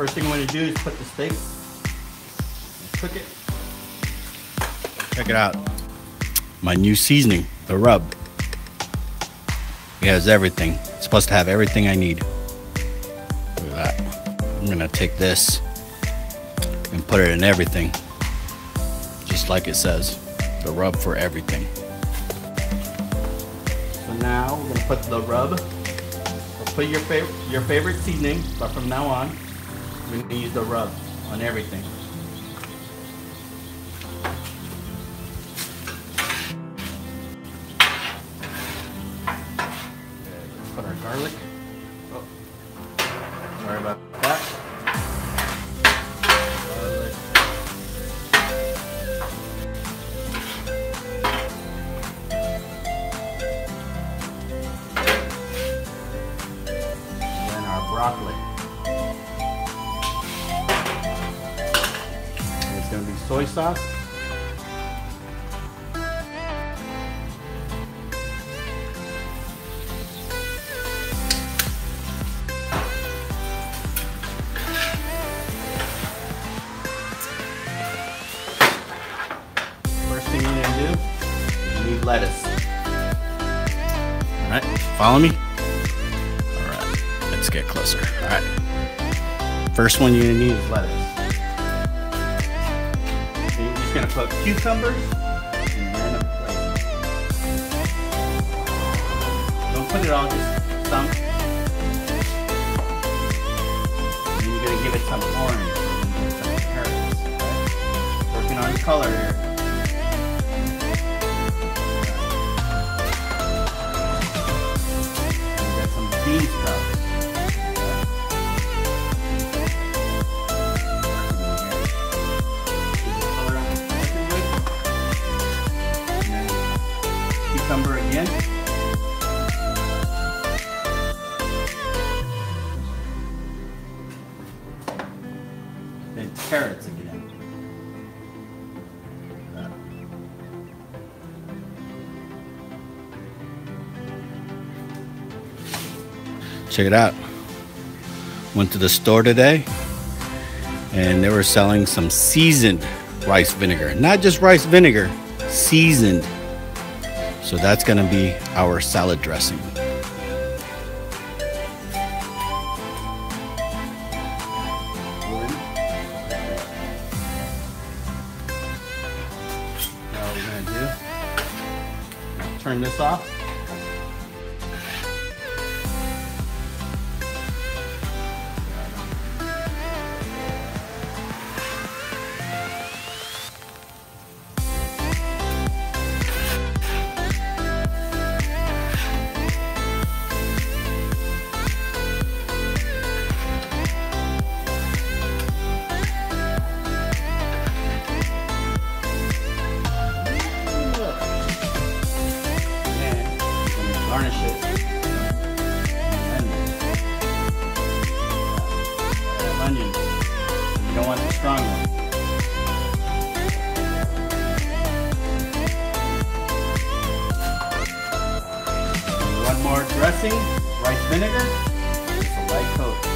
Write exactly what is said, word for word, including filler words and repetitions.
First thing I want to do is put the steak, cook it. Check it out. My new seasoning, the rub. It has everything. It's supposed to have everything I need. Look at that. I'm gonna take this and put it in everything. Just like it says, the rub for everything. So now we're gonna put the rub. So put your favorite your favorite seasoning, but from now on, we're gonna use the rub on everything. Put our garlic. Oh, sorry about that. Garlic. And then our broccoli. And it's going to be soy sauce. Lettuce. All right, follow me. All right, let's get closer. All right, first one you're gonna need is lettuce. So you're just gonna put cucumbers and then a plate. Don't put it all, just some. And you're gonna give it some orange and some carrots. Okay? Working on color here. These cups. Cucumber again. Then carrots again. Check it out. Went to the store today and they were selling some seasoned rice vinegar. Not just rice vinegar, seasoned. So that's gonna be our salad dressing. Now what we're gonna do, turn this off. Garnish it. Onion. Onion. You don't want the strong one. And one more dressing, rice vinegar, just a light coat.